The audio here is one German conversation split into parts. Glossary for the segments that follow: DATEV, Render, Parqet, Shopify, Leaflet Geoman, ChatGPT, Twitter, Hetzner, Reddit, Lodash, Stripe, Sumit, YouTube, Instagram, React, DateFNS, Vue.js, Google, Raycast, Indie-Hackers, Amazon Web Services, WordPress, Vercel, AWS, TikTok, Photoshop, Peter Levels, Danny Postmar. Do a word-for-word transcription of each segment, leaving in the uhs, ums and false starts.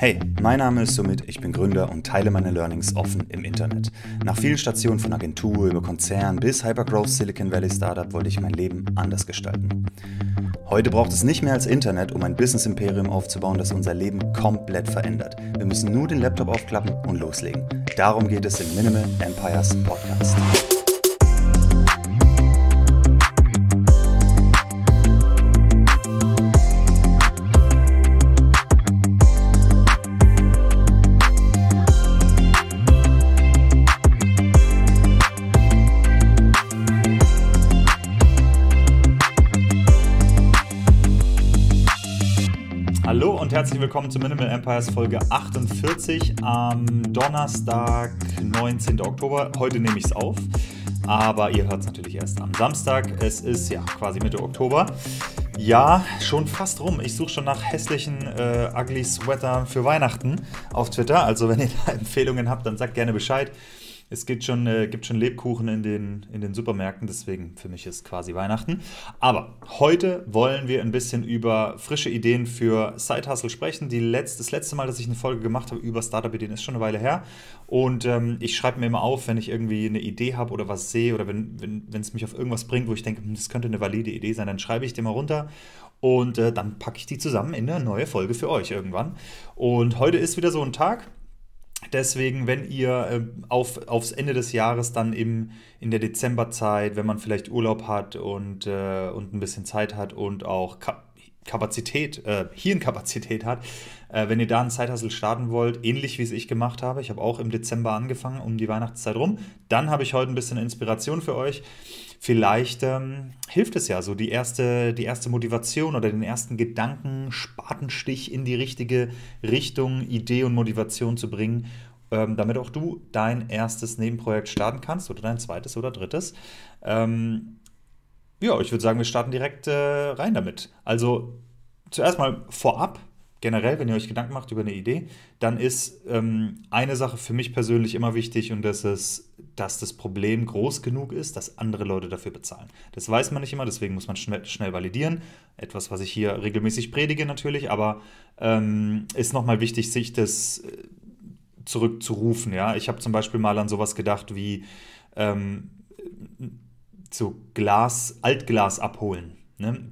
Hey, mein Name ist Sumit, ich bin Gründer und teile meine Learnings offen im Internet. Nach vielen Stationen von Agentur über Konzern bis Hypergrowth Silicon Valley Startup wollte ich mein Leben anders gestalten. Heute braucht es nicht mehr als Internet, um ein Business-Imperium aufzubauen, das unser Leben komplett verändert. Wir müssen nur den Laptop aufklappen und loslegen. Darum geht es im Minimal Empires Podcast. Herzlich willkommen zu Minimal Empires Folge achtundvierzig am Donnerstag, neunzehnten Oktober. Heute nehme ich es auf, aber ihr hört es natürlich erst am Samstag. Es ist ja quasi Mitte Oktober. Ja, schon fast rum. Ich suche schon nach hässlichen äh, ugly Sweater für Weihnachten auf Twitter. Also wenn ihr da Empfehlungen habt, dann sagt gerne Bescheid. Es gibt schon, äh, gibt schon Lebkuchen in den, in den Supermärkten, deswegen für mich ist quasi Weihnachten. Aber heute wollen wir ein bisschen über frische Ideen für Side-Hustle sprechen. Die letzte, das letzte Mal, dass ich eine Folge gemacht habe über Startup-Ideen, ist schon eine Weile her. Und ähm, ich schreibe mir immer auf, wenn ich irgendwie eine Idee habe oder was sehe oder wenn, wenn, wenn es mich auf irgendwas bringt, wo ich denke, das könnte eine valide Idee sein, dann schreibe ich die mal runter. Und äh, dann packe ich die zusammen in eine neue Folge für euch irgendwann. Und heute ist wieder so ein Tag. Deswegen, wenn ihr äh, auf, aufs Ende des Jahres dann im, in der Dezemberzeit, wenn man vielleicht Urlaub hat und, äh, und ein bisschen Zeit hat und auch Ka Kapazität, äh, Hirnkapazität hat, äh, wenn ihr da einen Side-Hustle starten wollt, ähnlich wie es ich gemacht habe, ich habe auch im Dezember angefangen, um die Weihnachtszeit rum, dann habe ich heute ein bisschen Inspiration für euch. Vielleicht ähm, hilft es ja so, die erste, die erste Motivation oder den ersten Gedanken, Spatenstich in die richtige Richtung, Idee und Motivation zu bringen, ähm, damit auch du dein erstes Nebenprojekt starten kannst oder dein zweites oder drittes. Ähm, ja, ich würde sagen, wir starten direkt äh, rein damit. Also zuerst mal vorab, generell, wenn ihr euch Gedanken macht über eine Idee, dann ist ähm, eine Sache für mich persönlich immer wichtig und das ist, dass das Problem groß genug ist, dass andere Leute dafür bezahlen. Das weiß man nicht immer, deswegen muss man schnell, schnell validieren. Etwas, was ich hier regelmäßig predige natürlich, aber ähm, ist nochmal wichtig, sich das äh, zurückzurufen. Ja? Ich habe zum Beispiel mal an sowas gedacht wie ähm, so Glas, Altglas abholen.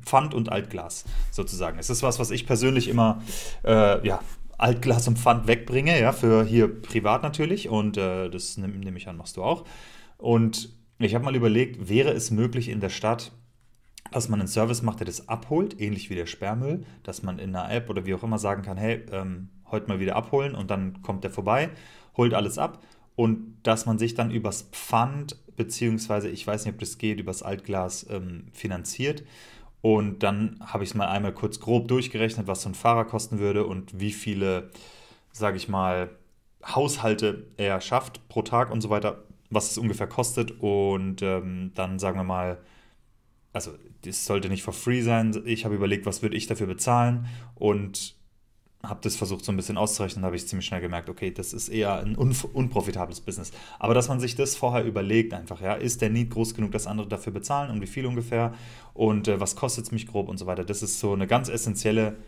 Pfand und Altglas sozusagen. Es ist was, was ich persönlich immer äh, ja, Altglas und Pfand wegbringe, ja, für hier privat natürlich und äh, das nehme nehm ich an, machst du auch. Und ich habe mal überlegt, wäre es möglich in der Stadt, dass man einen Service macht, der das abholt, ähnlich wie der Sperrmüll, dass man in einer App oder wie auch immer sagen kann, hey, ähm, heute mal wieder abholen und dann kommt der vorbei, holt alles ab und dass man sich dann übers Pfand, beziehungsweise ich weiß nicht, ob das geht, übers Altglas ähm, finanziert. Und dann habe ich es mal einmal kurz grob durchgerechnet, was so ein Fahrer kosten würde und wie viele, sage ich mal, Haushalte er schafft pro Tag und so weiter, was es ungefähr kostet. Und ähm, dann sagen wir mal, also das sollte nicht for free sein. Ich habe überlegt, was würde ich dafür bezahlen und habe das versucht so ein bisschen auszurechnen, habe ich ziemlich schnell gemerkt, okay, das ist eher ein un unprofitables Business. Aber dass man sich das vorher überlegt einfach, ja, ist der Need groß genug, dass andere dafür bezahlen und wie viel ungefähr und äh, was kostet es mich grob und so weiter. Das ist so eine ganz essentielle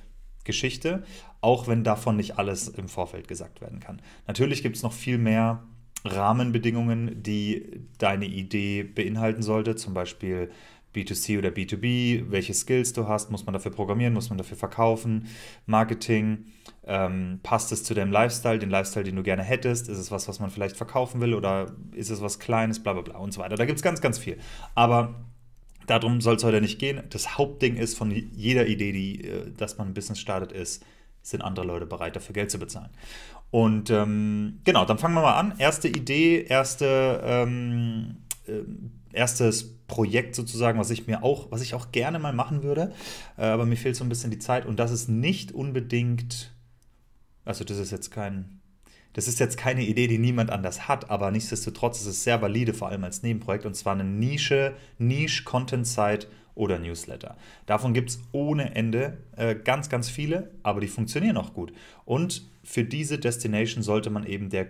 Geschichte, auch wenn davon nicht alles im Vorfeld gesagt werden kann. Natürlich gibt es noch viel mehr Rahmenbedingungen, die deine Idee beinhalten sollte, zum Beispiel B zwei C oder B zwei B, welche Skills du hast, muss man dafür programmieren, muss man dafür verkaufen, Marketing, ähm, passt es zu deinem Lifestyle, den Lifestyle, den du gerne hättest, ist es was, was man vielleicht verkaufen will oder ist es was Kleines, bla bla bla und so weiter. Da gibt es ganz, ganz viel. Aber darum soll es heute nicht gehen. Das Hauptding ist von jeder Idee, die, dass man ein Business startet, ist, sind andere Leute bereit, dafür Geld zu bezahlen. Und ähm, genau, dann fangen wir mal an. Erste Idee, erste ähm, ähm, erstes Projekt sozusagen, was ich mir auch, was ich auch gerne mal machen würde, aber mir fehlt so ein bisschen die Zeit und das ist nicht unbedingt, also das ist jetzt kein, das ist jetzt keine Idee, die niemand anders hat, aber nichtsdestotrotz ist es sehr valide, vor allem als Nebenprojekt und zwar eine Nische, Niche Content Site oder Newsletter. Davon gibt es ohne Ende äh, ganz, ganz viele, aber die funktionieren auch gut und für diese Destination sollte man eben der,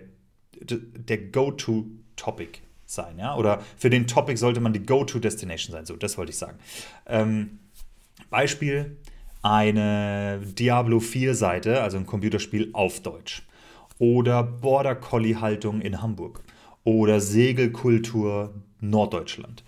der Go-To-Topic sein, ja, oder für den Topic sollte man die Go-To-Destination sein, so, das wollte ich sagen. Ähm, Beispiel, eine Diablo vier Seite, also ein Computerspiel auf Deutsch. Oder Border Collie-Haltung in Hamburg. Oder Segelkultur Norddeutschland.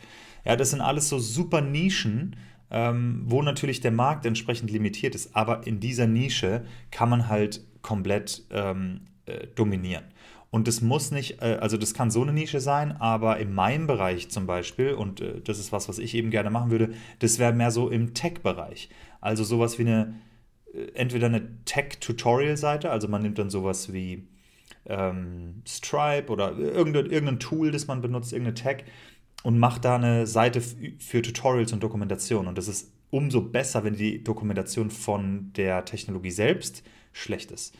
Ja, das sind alles so super Nischen, ähm, wo natürlich der Markt entsprechend limitiert ist. Aber in dieser Nische kann man halt komplett ähm, äh, dominieren. Und das muss nicht, also das kann so eine Nische sein, aber in meinem Bereich zum Beispiel, und das ist was, was ich eben gerne machen würde, das wäre mehr so im Tech-Bereich. Also sowas wie eine, entweder eine Tech-Tutorial-Seite, also man nimmt dann sowas wie ähm, Stripe oder irgendein, irgendein Tool, das man benutzt, irgendeine Tech, und macht da eine Seite für Tutorials und Dokumentation. Und das ist umso besser, wenn die Dokumentation von der Technologie selbst schlecht ist.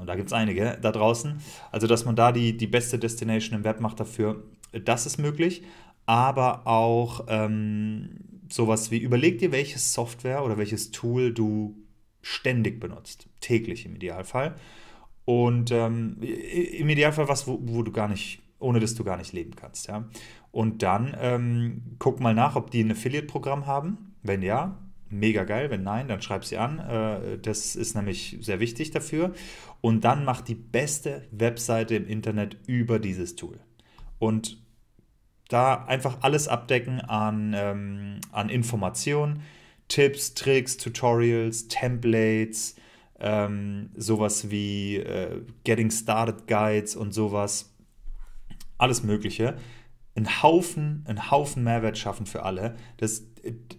Und da gibt es einige da draußen. Also, dass man da die, die beste Destination im Web macht dafür, das ist möglich. Aber auch ähm, sowas wie, überleg dir, welche Software oder welches Tool du ständig benutzt. Täglich im Idealfall. Und ähm, im Idealfall was, wo, wo du gar nicht, ohne das du gar nicht leben kannst. Ja? Und dann ähm, guck mal nach, ob die ein Affiliate-Programm haben. Wenn ja, mega geil, wenn nein, dann schreib sie an. Das ist nämlich sehr wichtig dafür. Und dann mach die beste Webseite im Internet über dieses Tool. Und da einfach alles abdecken an, an Informationen, Tipps, Tricks, Tutorials, Templates, sowas wie Getting Started Guides und sowas. Alles Mögliche. Ein Haufen, einen Haufen Mehrwert schaffen für alle. Das,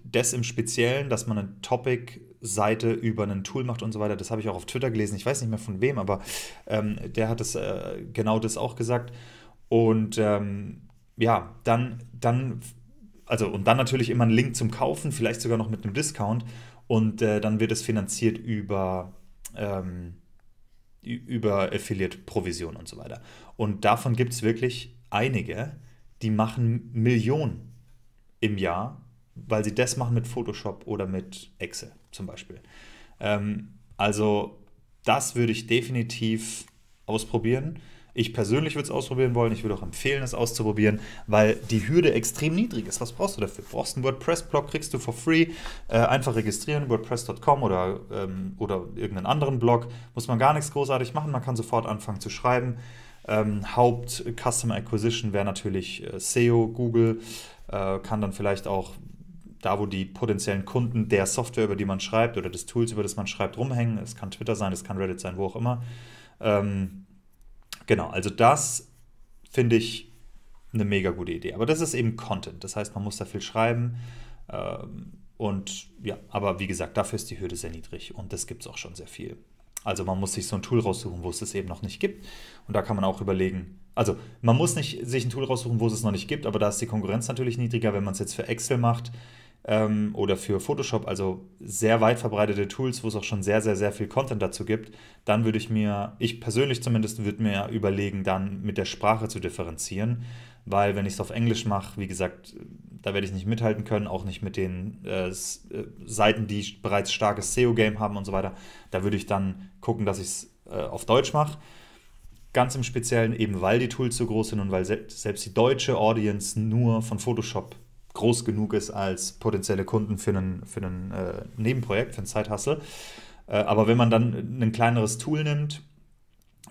das im Speziellen, dass man eine Topic-Seite über ein Tool macht und so weiter, das habe ich auch auf Twitter gelesen. Ich weiß nicht mehr von wem, aber ähm, der hat das, äh, genau das auch gesagt. Und ähm, ja, dann, dann, also, und dann natürlich immer einen Link zum Kaufen, vielleicht sogar noch mit einem Discount. Und äh, dann wird es finanziert über... Ähm, über Affiliate-Provision und so weiter. Und davon gibt es wirklich einige, die machen Millionen im Jahr, weil sie das machen mit Photoshop oder mit Excel zum Beispiel. Ähm, also das würde ich definitiv ausprobieren. Ich persönlich würde es ausprobieren wollen. Ich würde auch empfehlen, es auszuprobieren, weil die Hürde extrem niedrig ist. Was brauchst du dafür? Du brauchst einen WordPress-Blog, kriegst du for free. Äh, einfach registrieren, WordPress Punkt com oder, ähm, oder irgendeinen anderen Blog. Muss man gar nichts großartig machen. Man kann sofort anfangen zu schreiben. Ähm, Haupt-Customer Acquisition wäre natürlich äh, S E O, Google. Äh, kann dann vielleicht auch da, wo die potenziellen Kunden der Software, über die man schreibt, oder des Tools, über das man schreibt, rumhängen. Es kann Twitter sein, es kann Reddit sein, wo auch immer. Ähm, Genau, also das finde ich eine mega gute Idee. Aber das ist eben Content. Das heißt, man muss da viel schreiben. Ähm, und ja, aber wie gesagt, dafür ist die Hürde sehr niedrig. Und das gibt es auch schon sehr viel. Also man muss sich so ein Tool raussuchen, wo es das eben noch nicht gibt. Und da kann man auch überlegen. Also man muss nicht sich ein Tool raussuchen, wo es es noch nicht gibt. Aber da ist die Konkurrenz natürlich niedriger, wenn man es jetzt für Excel macht ähm, oder für Photoshop. Also sehr weit verbreitete Tools, wo es auch schon sehr, sehr, sehr viel Content dazu gibt. Dann würde ich mir, ich persönlich zumindest, würde mir überlegen, dann mit der Sprache zu differenzieren. Weil wenn ich es auf Englisch mache, wie gesagt, da werde ich nicht mithalten können, auch nicht mit den äh, Seiten, die bereits starkes S E O-Game haben und so weiter. Da würde ich dann gucken, dass ich es äh, auf Deutsch mache. Ganz im Speziellen eben, weil die Tools so groß sind und weil se selbst die deutsche Audience nur von Photoshop groß genug ist als potenzielle Kunden für ein für einen, äh, Nebenprojekt, für ein Side-Hustle. Äh, aber wenn man dann ein kleineres Tool nimmt,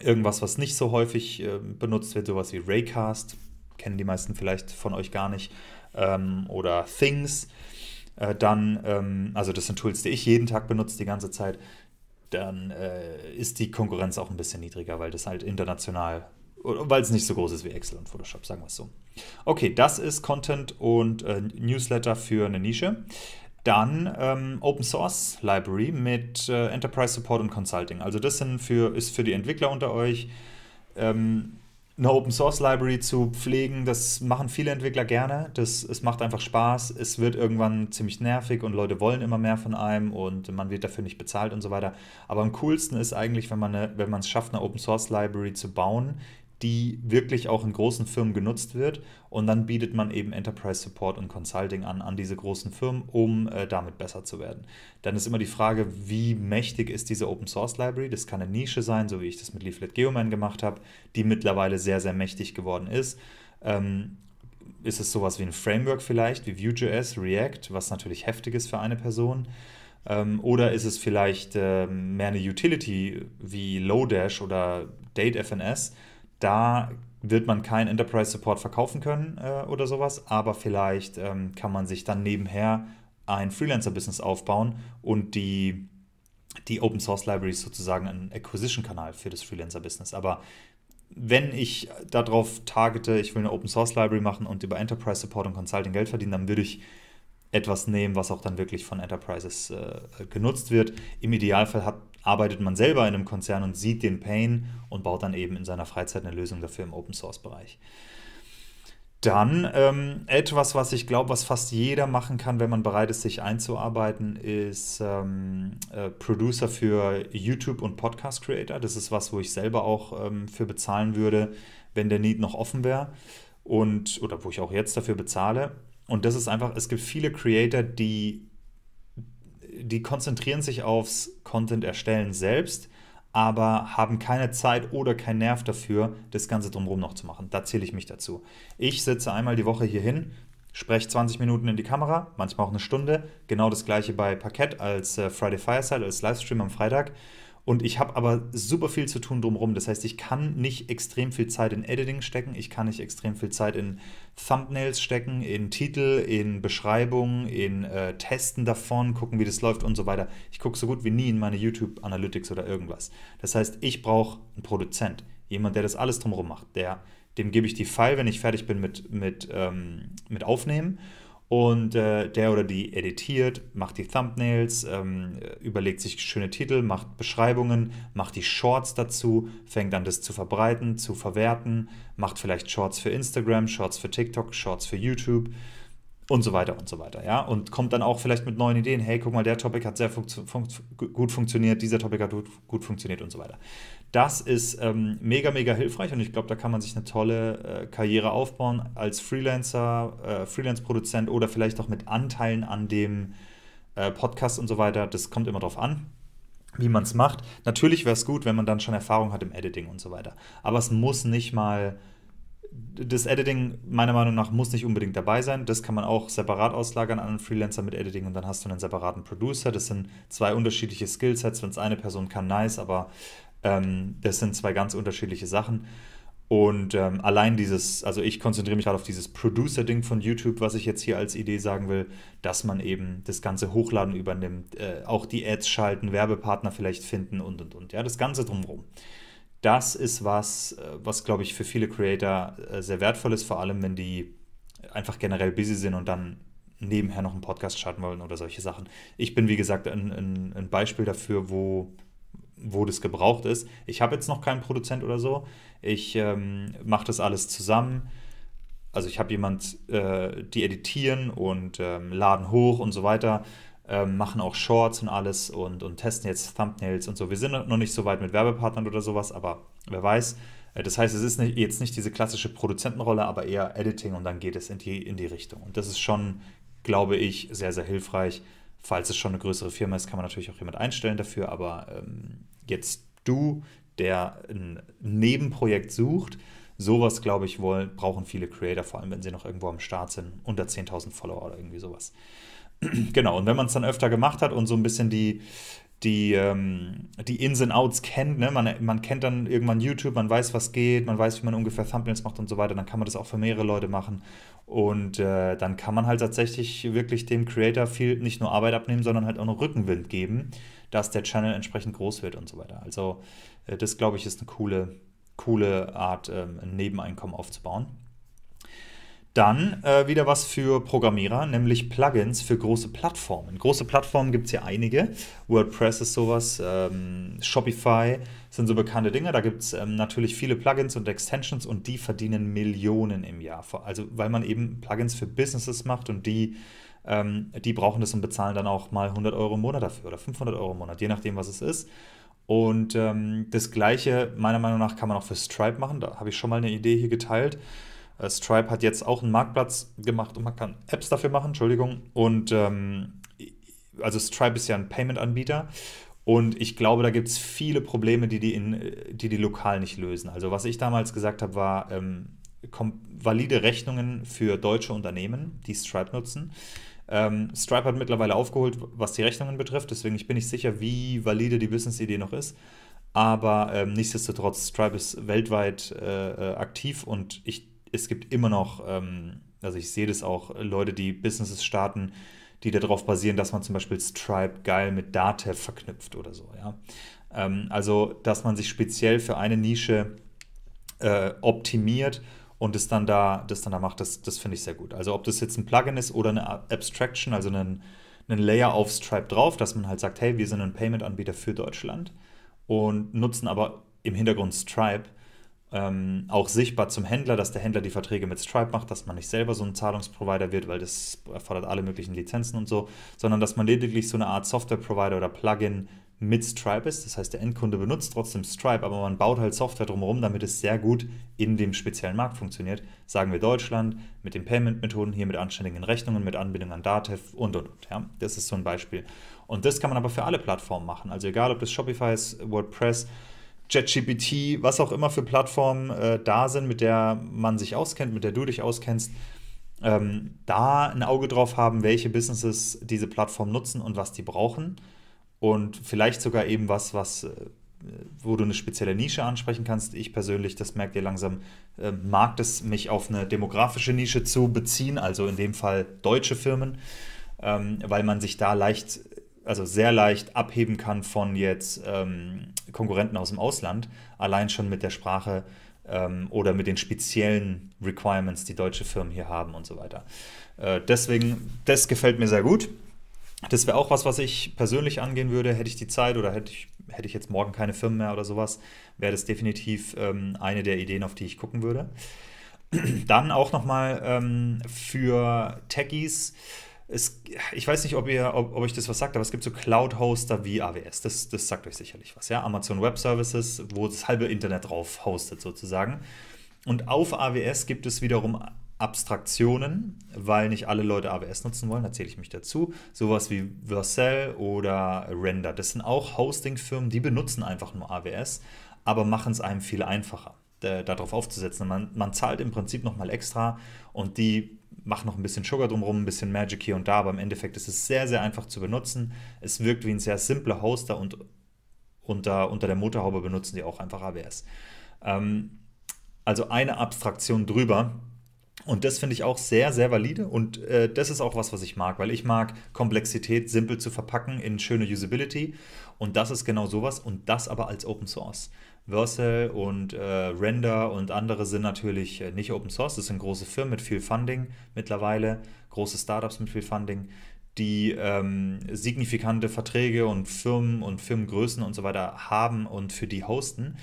irgendwas, was nicht so häufig äh, benutzt wird, sowas wie Raycast, kennen die meisten vielleicht von euch gar nicht, ähm, oder Things, äh, dann, ähm, also das sind Tools, die ich jeden Tag benutze, die ganze Zeit, dann äh, ist die Konkurrenz auch ein bisschen niedriger, weil das halt international, weil es nicht so groß ist wie Excel und Photoshop, sagen wir es so. Okay, das ist Content und äh, Newsletter für eine Nische. Dann ähm, Open Source Library mit äh, Enterprise Support und Consulting. Also das sind für, ist für die Entwickler unter euch. Ähm, eine Open Source Library zu pflegen, das machen viele Entwickler gerne. Das, es macht einfach Spaß. Es wird irgendwann ziemlich nervig und Leute wollen immer mehr von einem und man wird dafür nicht bezahlt und so weiter. Aber am coolsten ist eigentlich, wenn man eine, wenn man es schafft, eine Open Source Library zu bauen, die wirklich auch in großen Firmen genutzt wird. Und dann bietet man eben Enterprise Support und Consulting an, an diese großen Firmen, um äh, damit besser zu werden. Dann ist immer die Frage, wie mächtig ist diese Open Source Library? Das kann eine Nische sein, so wie ich das mit Leaflet Geoman gemacht habe, die mittlerweile sehr, sehr mächtig geworden ist. Ähm, ist es sowas wie ein Framework vielleicht, wie Vue.js, React, was natürlich heftig ist für eine Person? Ähm, oder ist es vielleicht ähm, mehr eine Utility wie Lodash oder DateFNS? Da wird man keinen Enterprise Support verkaufen können äh, oder sowas, aber vielleicht ähm, kann man sich dann nebenher ein Freelancer-Business aufbauen und die, die Open Source Libraries sozusagen ein Acquisition-Kanal für das Freelancer-Business. Aber wenn ich darauf targete, ich will eine Open Source Library machen und über Enterprise Support und Consulting Geld verdienen, dann würde ich etwas nehmen, was auch dann wirklich von Enterprises äh, genutzt wird. Im Idealfall hat, arbeitet man selber in einem Konzern und sieht den Pain und baut dann eben in seiner Freizeit eine Lösung dafür im Open-Source-Bereich. Dann ähm, etwas, was ich glaube, was fast jeder machen kann, wenn man bereit ist, sich einzuarbeiten, ist ähm, äh, Producer für YouTube und Podcast-Creator. Das ist was, wo ich selber auch ähm, für bezahlen würde, wenn der Need noch offen wäre und oder wo ich auch jetzt dafür bezahle. Und das ist einfach, es gibt viele Creator, die, die konzentrieren sich aufs Content-Erstellen selbst, aber haben keine Zeit oder keinen Nerv dafür, das Ganze drumherum noch zu machen. Da zähle ich mich dazu. Ich sitze einmal die Woche hier hin, spreche zwanzig Minuten in die Kamera, manchmal auch eine Stunde. Genau das gleiche bei Parqet als Friday Fireside, als Livestream am Freitag. Und ich habe aber super viel zu tun drumherum. Das heißt, ich kann nicht extrem viel Zeit in Editing stecken, ich kann nicht extrem viel Zeit in Thumbnails stecken, in Titel, in Beschreibungen, in äh, Testen davon, gucken, wie das läuft und so weiter. Ich gucke so gut wie nie in meine YouTube Analytics oder irgendwas. Das heißt, ich brauche einen Produzent, jemand, der das alles drumherum macht. Der, dem gebe ich die File, wenn ich fertig bin mit, mit, ähm, mit Aufnehmen. Und äh, der oder die editiert, macht die Thumbnails, ähm, überlegt sich schöne Titel, macht Beschreibungen, macht die Shorts dazu, fängt an, das zu verbreiten, zu verwerten, macht vielleicht Shorts für Instagram, Shorts für TikTok, Shorts für YouTube und so weiter und so weiter. Ja? Und kommt dann auch vielleicht mit neuen Ideen, hey, guck mal, der Topic hat sehr funktio- fun- gut funktioniert, dieser Topic hat gut, gut funktioniert und so weiter. Das ist ähm, mega, mega hilfreich und ich glaube, da kann man sich eine tolle äh, Karriere aufbauen als Freelancer, äh, Freelance-Produzent oder vielleicht auch mit Anteilen an dem äh, Podcast und so weiter. Das kommt immer drauf an, wie man es macht. Natürlich wäre es gut, wenn man dann schon Erfahrung hat im Editing und so weiter. Aber es muss nicht mal, das Editing meiner Meinung nach muss nicht unbedingt dabei sein. Das kann man auch separat auslagern an einen Freelancer mit Editing und dann hast du einen separaten Producer. Das sind zwei unterschiedliche Skillsets. Wenn es eine Person kann, nice, aber das sind zwei ganz unterschiedliche Sachen und ähm, allein dieses, also ich konzentriere mich gerade auf dieses Producer-Ding von YouTube, was ich jetzt hier als Idee sagen will, dass man eben das ganze Hochladen übernimmt, äh, auch die Ads schalten, Werbepartner vielleicht finden und und und, ja, das Ganze drumherum. Das ist was, was glaube ich für viele Creator äh, sehr wertvoll ist, vor allem wenn die einfach generell busy sind und dann nebenher noch einen Podcast starten wollen oder solche Sachen. Ich bin wie gesagt ein, ein, ein Beispiel dafür, wo wo das gebraucht ist. Ich habe jetzt noch keinen Produzent oder so. Ich ähm, mache das alles zusammen. Also ich habe jemand, äh, die editieren und ähm, laden hoch und so weiter, ähm, machen auch Shorts und alles und, und testen jetzt Thumbnails und so. Wir sind noch nicht so weit mit Werbepartnern oder sowas, aber wer weiß. Das heißt, es ist nicht, jetzt nicht diese klassische Produzentenrolle, aber eher Editing und dann geht es in die, in die Richtung. Und das ist schon, glaube ich, sehr, sehr hilfreich. Falls es schon eine größere Firma ist, kann man natürlich auch jemand einstellen dafür, aber ähm, jetzt du, der ein Nebenprojekt sucht, sowas, glaube ich, wollen, brauchen viele Creator, vor allem wenn sie noch irgendwo am Start sind, unter zehntausend Follower oder irgendwie sowas. Genau, und wenn man es dann öfter gemacht hat und so ein bisschen die, die, ähm, die Ins and Outs kennt, ne? man, man kennt dann irgendwann YouTube, man weiß, was geht, man weiß, wie man ungefähr Thumbnails macht und so weiter, dann kann man das auch für mehrere Leute machen. Und äh, dann kann man halt tatsächlich wirklich dem Creator viel, nicht nur Arbeit abnehmen, sondern halt auch noch Rückenwind geben, dass der Channel entsprechend groß wird und so weiter. Also äh, das, glaube ich, ist eine coole, coole Art, ähm, ein Nebeneinkommen aufzubauen. Dann äh, wieder was für Programmierer, nämlich Plugins für große Plattformen. Große Plattformen gibt es hier einige. WordPress ist sowas, ähm, Shopify sind so bekannte Dinge. Da gibt es ähm, natürlich viele Plugins und Extensions und die verdienen Millionen im Jahr. Also weil man eben Plugins für Businesses macht und die, ähm, die brauchen das und bezahlen dann auch mal hundert Euro im Monat dafür oder fünfhundert Euro im Monat, je nachdem, was es ist. Und ähm, das Gleiche meiner Meinung nach kann man auch für Stripe machen. Da habe ich schon mal eine Idee hier geteilt. Stripe hat jetzt auch einen Marktplatz gemacht und man kann Apps dafür machen, Entschuldigung. Und ähm, also Stripe ist ja ein Payment-Anbieter und ich glaube, da gibt es viele Probleme, die die, in, die die lokal nicht lösen. Also was ich damals gesagt habe, war ähm, valide Rechnungen für deutsche Unternehmen, die Stripe nutzen. Ähm, Stripe hat mittlerweile aufgeholt, was die Rechnungen betrifft, deswegen ich bin nicht sicher, wie valide die Business-Idee noch ist. Aber ähm, nichtsdestotrotz, Stripe ist weltweit äh, aktiv und ich, es gibt immer noch, ähm, also ich sehe das auch, Leute, die Businesses starten, die darauf basieren, dass man zum Beispiel Stripe geil mit DATEV verknüpft oder so. Ja? Ähm, also, dass man sich speziell für eine Nische äh, optimiert und das dann da, das dann da macht, das, das finde ich sehr gut. Also, ob das jetzt ein Plugin ist oder eine Abstraction, also einen, einen Layer auf Stripe drauf, dass man halt sagt, hey, wir sind ein Payment-Anbieter für Deutschland. Und nutzen aber im Hintergrund Stripe ähm, auch sichtbar zum Händler, dass der Händler die Verträge mit Stripe macht, dass man nicht selber so ein Zahlungsprovider wird, weil das erfordert alle möglichen Lizenzen und so, sondern dass man lediglich so eine Art Softwareprovider oder Plugin mit Stripe ist. Das heißt, der Endkunde benutzt trotzdem Stripe, aber man baut halt Software drumherum, damit es sehr gut in dem speziellen Markt funktioniert. Sagen wir Deutschland, mit den Payment-Methoden, hier mit anständigen Rechnungen, mit Anbindung an DATEV und, und, und. Ja, das ist so ein Beispiel. Und das kann man aber für alle Plattformen machen. Also egal, ob das Shopify ist, WordPress, ChatGPT, was auch immer für Plattformen äh, da sind, mit der man sich auskennt, mit der du dich auskennst, ähm, da ein Auge drauf haben, welche Businesses diese Plattform nutzen und was die brauchen. Und vielleicht sogar eben was, was, wo du eine spezielle Nische ansprechen kannst. Ich persönlich, das merkt ihr langsam, äh, mag es, mich auf eine demografische Nische zu beziehen, also in dem Fall deutsche Firmen, ähm, weil man sich da leicht, also sehr leicht abheben kann von jetzt ähm, Konkurrenten aus dem Ausland, allein schon mit der Sprache ähm, oder mit den speziellen Requirements, die deutsche Firmen hier haben und so weiter. Äh, deswegen, das gefällt mir sehr gut. Das wäre auch was, was ich persönlich angehen würde, hätte ich die Zeit oder hätte ich, hätte ich jetzt morgen keine Firmen mehr oder sowas, wäre das definitiv ähm, eine der Ideen, auf die ich gucken würde. Dann auch nochmal ähm, für Techies, es, ich weiß nicht, ob ihr, ob, ob euch das was sagt, aber es gibt so Cloud-Hoster wie A W S, das, das sagt euch sicherlich was, ja, Amazon Web Services, wo das halbe Internet drauf hostet sozusagen. Und auf A W S gibt es wiederum Abstraktionen, weil nicht alle Leute A W S nutzen wollen, da zähle ich mich dazu. Sowas wie Vercel oder Render, das sind auch Hosting-Firmen, die benutzen einfach nur A W S, aber machen es einem viel einfacher, äh, darauf aufzusetzen. Man, man zahlt im Prinzip nochmal extra und die machen noch ein bisschen Sugar drumherum, ein bisschen Magic hier und da, aber im Endeffekt ist es sehr, sehr einfach zu benutzen. Es wirkt wie ein sehr simpler Hoster und unter, unter der Motorhaube benutzen die auch einfach A W S. Ähm, also eine Abstraktion drüber. Und das finde ich auch sehr, sehr valide und äh, das ist auch was, was ich mag, weil ich mag Komplexität simpel zu verpacken in schöne Usability und das ist genau sowas und das aber als Open Source. Vercel und äh, Render und andere sind natürlich äh, nicht Open Source, das sind große Firmen mit viel Funding mittlerweile, große Startups mit viel Funding, die ähm, signifikante Verträge und Firmen und Firmengrößen und so weiter haben und für die hosten.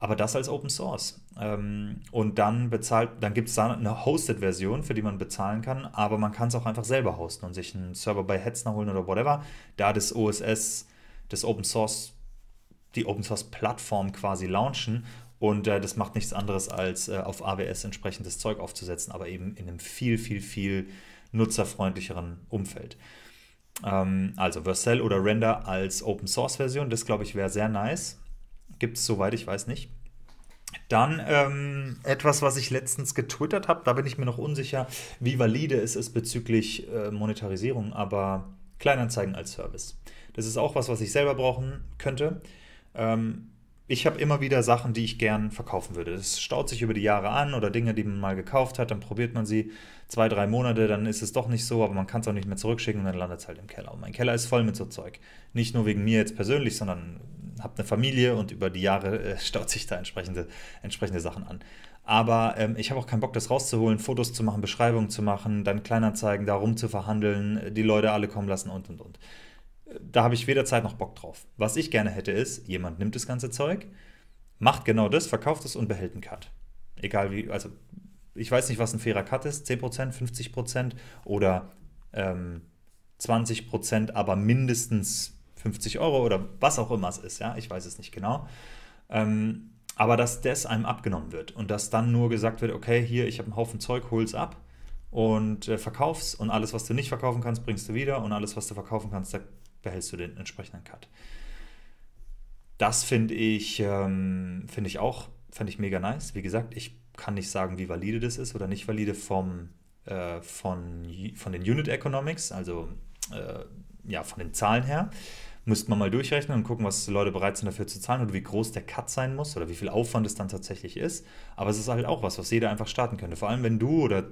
Aber das als Open Source. Und dann bezahlt, dann gibt es da eine Hosted-Version, für die man bezahlen kann, aber man kann es auch einfach selber hosten und sich einen Server bei Hetzner holen oder whatever, da das O S S, das Open Source, die Open Source-Plattform quasi launchen. Und äh, das macht nichts anderes, als äh, auf A W S entsprechendes Zeug aufzusetzen, aber eben in einem viel, viel, viel nutzerfreundlicheren Umfeld. Ähm, also Vercel oder Render als Open Source-Version, das glaube ich wäre sehr nice. Gibt es soweit, ich weiß nicht. Dann ähm, etwas, was ich letztens getwittert habe, da bin ich mir noch unsicher, wie valide es ist bezüglich äh, Monetarisierung, aber Kleinanzeigen als Service. Das ist auch was, was ich selber brauchen könnte. Ähm, ich habe immer wieder Sachen, die ich gern verkaufen würde. Das staut sich über die Jahre an oder Dinge, die man mal gekauft hat, dann probiert man sie zwei, drei Monate, dann ist es doch nicht so, aber man kann es auch nicht mehr zurückschicken und dann landet es halt im Keller. Und mein Keller ist voll mit so Zeug. Nicht nur wegen mir jetzt persönlich, sondern habt eine Familie und über die Jahre äh, staut sich da entsprechende, entsprechende Sachen an. Aber ähm, ich habe auch keinen Bock, das rauszuholen, Fotos zu machen, Beschreibungen zu machen, dann Kleinanzeigen, da rum zu verhandeln, die Leute alle kommen lassen und, und, und. Da habe ich weder Zeit noch Bock drauf. Was ich gerne hätte ist, jemand nimmt das ganze Zeug, macht genau das, verkauft es und behält einen Cut. Egal wie, also ich weiß nicht, was ein fairer Cut ist, zehn Prozent, fünfzig Prozent oder ähm, zwanzig Prozent, aber mindestens fünfzig Euro oder was auch immer es ist, ja, ich weiß es nicht genau. Ähm, aber dass das einem abgenommen wird und dass dann nur gesagt wird, okay, hier, ich habe einen Haufen Zeug, hol's ab und äh, verkauf's und alles, was du nicht verkaufen kannst, bringst du wieder und alles, was du verkaufen kannst, da behältst du den entsprechenden Cut. Das finde ich, ähm, finde ich auch, finde ich mega nice. Wie gesagt, ich kann nicht sagen, wie valide das ist oder nicht valide vom äh, von, von den Unit Economics, also äh, ja, von den Zahlen her, müsste man mal durchrechnen und gucken, was Leute bereit sind dafür zu zahlen oder wie groß der Cut sein muss oder wie viel Aufwand es dann tatsächlich ist. Aber es ist halt auch was, was jeder einfach starten könnte. Vor allem, wenn du oder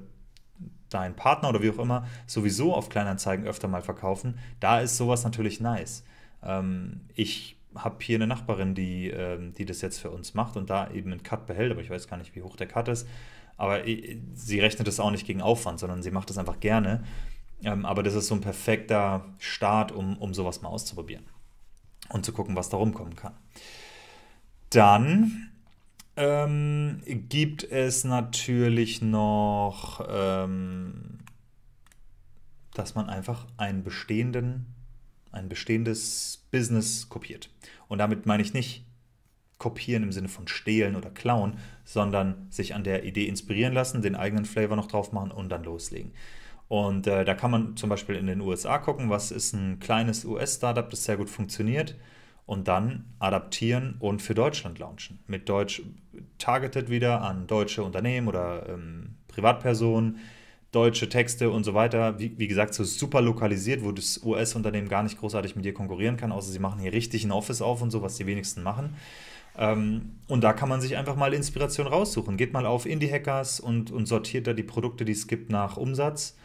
dein Partner oder wie auch immer sowieso auf Kleinanzeigen öfter mal verkaufen, da ist sowas natürlich nice. Ähm, ich habe hier eine Nachbarin, die, ähm, die das jetzt für uns macht und da eben einen Cut behält, aber ich weiß gar nicht, wie hoch der Cut ist. Aber äh, sie rechnet das auch nicht gegen Aufwand, sondern sie macht das einfach gerne. Ähm, aber das ist so ein perfekter Start, um, um sowas mal auszuprobieren und zu gucken, was da rumkommen kann. Dann ähm, gibt es natürlich noch, ähm, dass man einfach einen bestehenden, ein bestehendes Business kopiert. Und damit meine ich nicht kopieren im Sinne von stehlen oder klauen, sondern sich an der Idee inspirieren lassen, den eigenen Flavor noch drauf machen und dann loslegen. Und äh, da kann man zum Beispiel in den U S A gucken, was ist ein kleines U S-Startup, das sehr gut funktioniert, und dann adaptieren und für Deutschland launchen. Mit Deutsch targeted wieder an deutsche Unternehmen oder ähm, Privatpersonen, deutsche Texte und so weiter. Wie, wie gesagt, so super lokalisiert, wo das U S-Unternehmen gar nicht großartig mit dir konkurrieren kann, außer sie machen hier richtig ein Office auf und so, was die wenigsten machen. Und da kann man sich einfach mal Inspiration raussuchen. Geht mal auf Indie-Hackers und, und sortiert da die Produkte, die es gibt, nach Umsatz.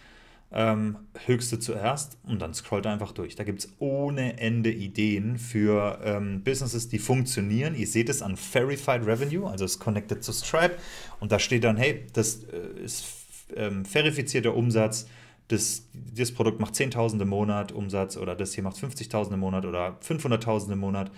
Ähm, höchste zuerst und dann scrollt einfach durch. Da gibt es ohne Ende Ideen für ähm, Businesses, die funktionieren. Ihr seht es an Verified Revenue, also es connected zu Stripe. Und da steht dann, hey, das äh, ist ähm, verifizierter Umsatz. Das, das Produkt macht zehntausend im Monat Umsatz oder das hier macht fünfzigtausend im Monat oder fünfhunderttausend im Monat.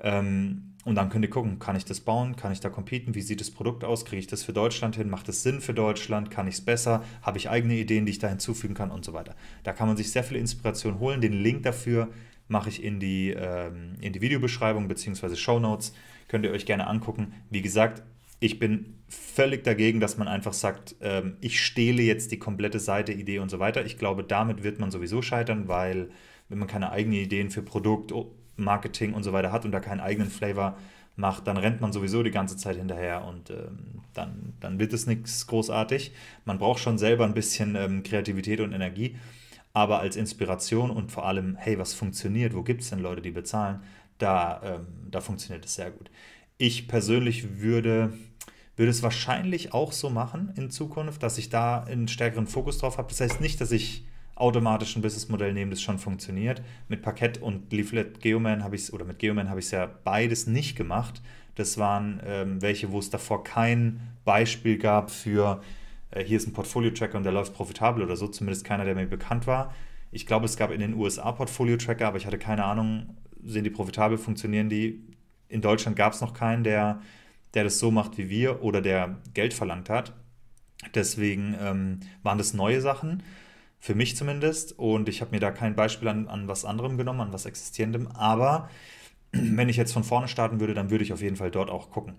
Ähm, Und dann könnt ihr gucken, kann ich das bauen, kann ich da competen, wie sieht das Produkt aus, kriege ich das für Deutschland hin, macht es Sinn für Deutschland, kann ich es besser, habe ich eigene Ideen, die ich da hinzufügen kann und so weiter. Da kann man sich sehr viel Inspiration holen. Den Link dafür mache ich in die, ähm, in die Videobeschreibung bzw. Shownotes. Könnt ihr euch gerne angucken. Wie gesagt, ich bin völlig dagegen, dass man einfach sagt, ähm, ich stehle jetzt die komplette Seite, Idee und so weiter. Ich glaube, damit wird man sowieso scheitern, weil wenn man keine eigenen Ideen für Produkt, Marketing und so weiter hat und da keinen eigenen Flavor macht, dann rennt man sowieso die ganze Zeit hinterher und ähm, dann, dann wird es nichts großartig. Man braucht schon selber ein bisschen ähm, Kreativität und Energie, aber als Inspiration und vor allem, hey, was funktioniert, wo gibt es denn Leute, die bezahlen, da, ähm, da funktioniert es sehr gut. Ich persönlich würde, würde es wahrscheinlich auch so machen in Zukunft, dass ich da einen stärkeren Fokus drauf habe. Das heißt nicht, dass ich automatisch ein Businessmodell nehmen, das schon funktioniert. Mit Parqet und Leaflet Geoman habe ich es, oder mit Geoman habe ich es ja beides nicht gemacht. Das waren ähm, welche, wo es davor kein Beispiel gab für, äh, hier ist ein Portfolio-Tracker und der läuft profitabel oder so, zumindest keiner, der mir bekannt war. Ich glaube, es gab in den U S A Portfolio-Tracker, aber ich hatte keine Ahnung, sind die profitabel, funktionieren die? In Deutschland gab es noch keinen, der, der das so macht wie wir oder der Geld verlangt hat. Deswegen ähm, waren das neue Sachen. Für mich zumindest. Und ich habe mir da kein Beispiel an, an was anderem genommen, an was Existierendem. Aber wenn ich jetzt von vorne starten würde, dann würde ich auf jeden Fall dort auch gucken.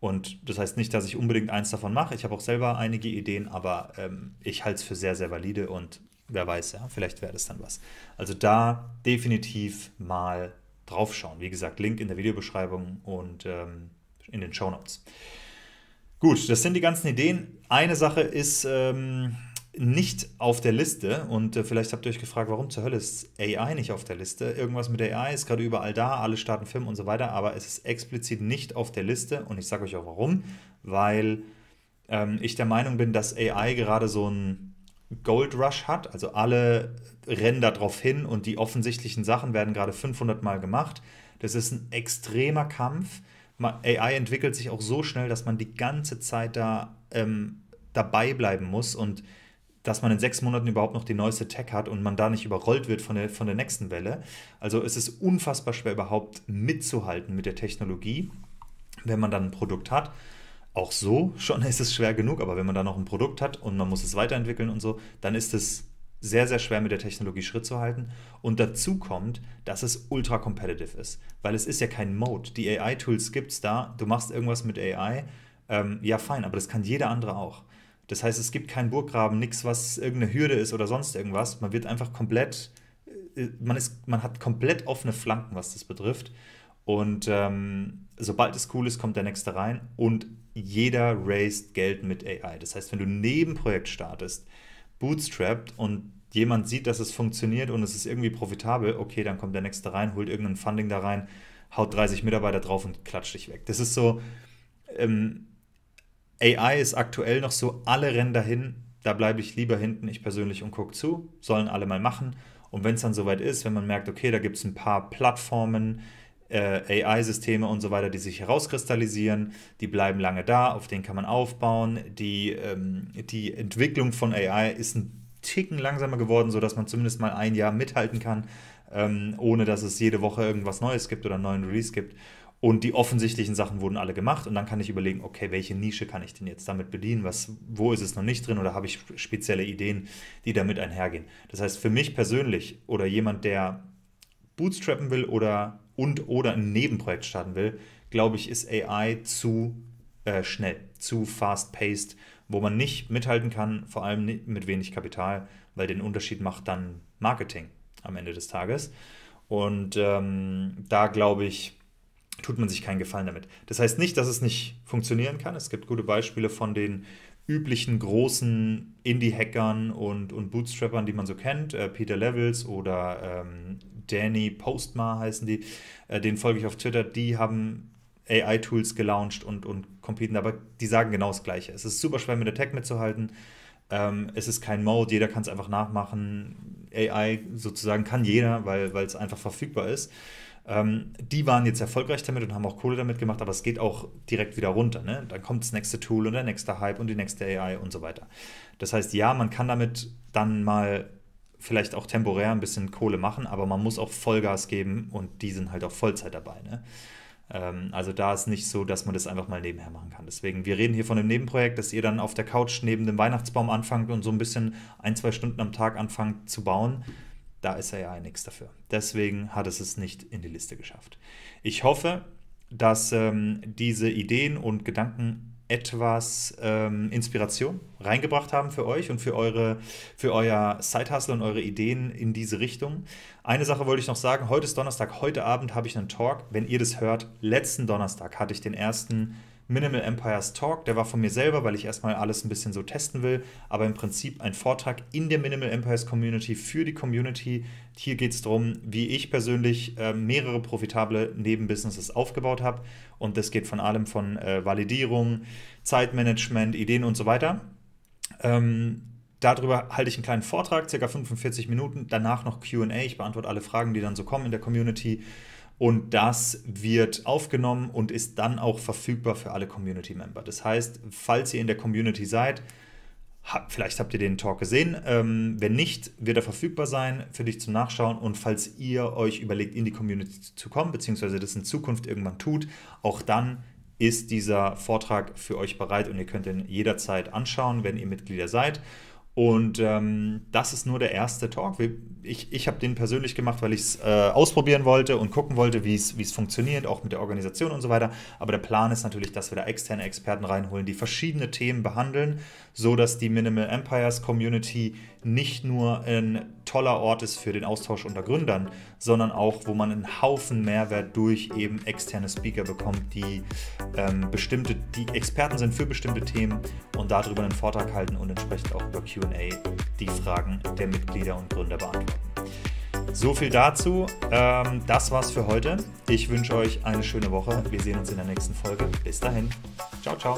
Und das heißt nicht, dass ich unbedingt eins davon mache. Ich habe auch selber einige Ideen, aber ähm, ich halte es für sehr, sehr valide. Und wer weiß, ja, vielleicht wäre das dann was. Also da definitiv mal drauf schauen. Wie gesagt, Link in der Videobeschreibung und ähm, in den Shownotes. Gut, das sind die ganzen Ideen. Eine Sache ist Ähm, nicht auf der Liste und äh, vielleicht habt ihr euch gefragt, warum zur Hölle ist A I nicht auf der Liste? Irgendwas mit A I ist gerade überall da, alle starten Film und so weiter, aber es ist explizit nicht auf der Liste und ich sage euch auch warum, weil ähm, ich der Meinung bin, dass A I gerade so einen Gold Rush hat, also alle rennen da drauf hin und die offensichtlichen Sachen werden gerade fünfhundert Mal gemacht. Das ist ein extremer Kampf. A I entwickelt sich auch so schnell, dass man die ganze Zeit da ähm, dabei bleiben muss und dass man in sechs Monaten überhaupt noch die neueste Tech hat und man da nicht überrollt wird von der, von der nächsten Welle. Also es ist unfassbar schwer, überhaupt mitzuhalten mit der Technologie, wenn man dann ein Produkt hat. Auch so schon ist es schwer genug, aber wenn man dann noch ein Produkt hat und man muss es weiterentwickeln und so, dann ist es sehr, sehr schwer, mit der Technologie Schritt zu halten. Und dazu kommt, dass es ultra competitive ist, weil es ist ja kein Mode. Die A I-Tools gibt es da, du machst irgendwas mit A I, ähm, ja fein, aber das kann jeder andere auch. Das heißt, es gibt keinen Burggraben, nichts, was irgendeine Hürde ist oder sonst irgendwas. Man wird einfach komplett, man, ist, man hat komplett offene Flanken, was das betrifft. Und ähm, sobald es cool ist, kommt der nächste rein und jeder raised Geld mit A I. Das heißt, wenn du ein Nebenprojekt startest, bootstrappt und jemand sieht, dass es funktioniert und es ist irgendwie profitabel, okay, dann kommt der Nächste rein, holt irgendein Funding da rein, haut dreißig Mitarbeiter drauf und klatscht dich weg. Das ist so, ähm, A I ist aktuell noch so, alle rennen dahin, da bleibe ich lieber hinten, ich persönlich, und gucke zu, sollen alle mal machen. Und wenn es dann soweit ist, wenn man merkt, okay, da gibt es ein paar Plattformen, äh, A I-Systeme und so weiter, die sich herauskristallisieren, die bleiben lange da, auf denen kann man aufbauen. Die, ähm, die Entwicklung von A I ist ein Ticken langsamer geworden, sodass man zumindest mal ein Jahr mithalten kann, ähm, ohne dass es jede Woche irgendwas Neues gibt oder einen neuen Release gibt. Und die offensichtlichen Sachen wurden alle gemacht und dann kann ich überlegen, okay, welche Nische kann ich denn jetzt damit bedienen, was, wo ist es noch nicht drin oder habe ich spezielle Ideen, die damit einhergehen. Das heißt, für mich persönlich oder jemand, der bootstrappen will oder und oder ein Nebenprojekt starten will, glaube ich, ist A I zu äh, schnell, zu fast-paced, wo man nicht mithalten kann, vor allem mit wenig Kapital, weil den Unterschied macht dann Marketing am Ende des Tages. Und ähm, da glaube ich, tut man sich keinen Gefallen damit. Das heißt nicht, dass es nicht funktionieren kann. Es gibt gute Beispiele von den üblichen großen Indie-Hackern und, und Bootstrappern, die man so kennt. Äh, Peter Levels oder ähm, Danny Postmar heißen die. Äh, denen folge ich auf Twitter. Die haben A I-Tools gelauncht und, und competen. Aber die sagen genau das Gleiche. Es ist super schwer, mit der Tech mitzuhalten. Ähm, es ist kein Mode. Jeder kann es einfach nachmachen. A I sozusagen kann jeder, weil weil es einfach verfügbar ist. Die waren jetzt erfolgreich damit und haben auch Kohle damit gemacht, aber es geht auch direkt wieder runter. Ne? Dann kommt das nächste Tool und der nächste Hype und die nächste A I und so weiter. Das heißt, ja, man kann damit dann mal vielleicht auch temporär ein bisschen Kohle machen, aber man muss auch Vollgas geben und die sind halt auch Vollzeit dabei. Ne? Also da ist nicht so, dass man das einfach mal nebenher machen kann. Deswegen, wir reden hier von einem Nebenprojekt, dass ihr dann auf der Couch neben dem Weihnachtsbaum anfangt und so ein bisschen ein, zwei Stunden am Tag anfangt zu bauen. Da ist A I nichts dafür. Deswegen hat es es nicht in die Liste geschafft. Ich hoffe, dass ähm, diese Ideen und Gedanken etwas ähm, Inspiration reingebracht haben für euch und für, eure, für euer Side-Hustle und eure Ideen in diese Richtung. Eine Sache wollte ich noch sagen. Heute ist Donnerstag. Heute Abend habe ich einen Talk. Wenn ihr das hört, letzten Donnerstag hatte ich den ersten Minimal Empires Talk, der war von mir selber, weil ich erstmal alles ein bisschen so testen will, aber im Prinzip ein Vortrag in der Minimal Empires Community für die Community. Hier geht es darum, wie ich persönlich äh, mehrere profitable Nebenbusinesses aufgebaut habe und das geht von allem von äh, Validierung, Zeitmanagement, Ideen und so weiter. Ähm, darüber halte ich einen kleinen Vortrag, ca. fünfundvierzig Minuten, danach noch Q und A, ich beantworte alle Fragen, die dann so kommen in der Community. Und das wird aufgenommen und ist dann auch verfügbar für alle Community-Member. Das heißt, falls ihr in der Community seid, hab, vielleicht habt ihr den Talk gesehen. Ähm, wenn nicht, wird er verfügbar sein für dich zum Nachschauen. Und falls ihr euch überlegt, in die Community zu kommen, beziehungsweise das in Zukunft irgendwann tut, auch dann ist dieser Vortrag für euch bereit und ihr könnt ihn jederzeit anschauen, wenn ihr Mitglieder seid. Und ähm, das ist nur der erste Talk. Ich, ich habe den persönlich gemacht, weil ich es äh, ausprobieren wollte und gucken wollte, wie es funktioniert, auch mit der Organisation und so weiter. Aber der Plan ist natürlich, dass wir da externe Experten reinholen, die verschiedene Themen behandeln, sodass die Minimal Empires Community nicht nur ein toller Ort ist für den Austausch unter Gründern, sondern auch, wo man einen Haufen Mehrwert durch eben externe Speaker bekommt, die ähm, bestimmte, die Experten sind für bestimmte Themen und darüber einen Vortrag halten und entsprechend auch über Q und A die Fragen der Mitglieder und Gründer beantworten. So viel dazu. Ähm, das war's für heute. Ich wünsche euch eine schöne Woche. Wir sehen uns in der nächsten Folge. Bis dahin. Ciao, ciao.